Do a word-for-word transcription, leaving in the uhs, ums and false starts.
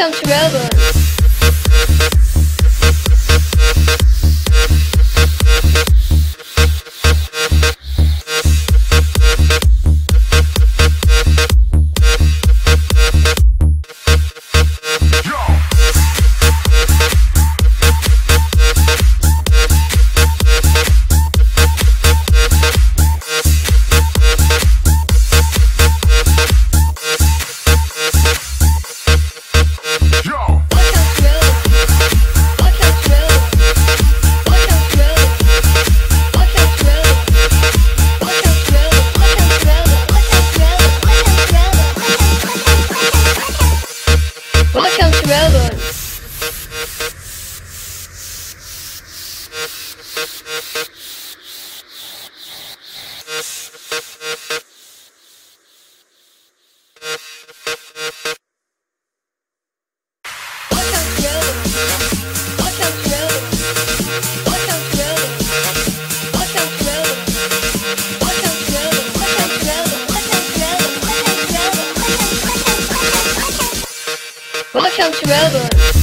Welcome to Melbourne. Welcome to Melbourne.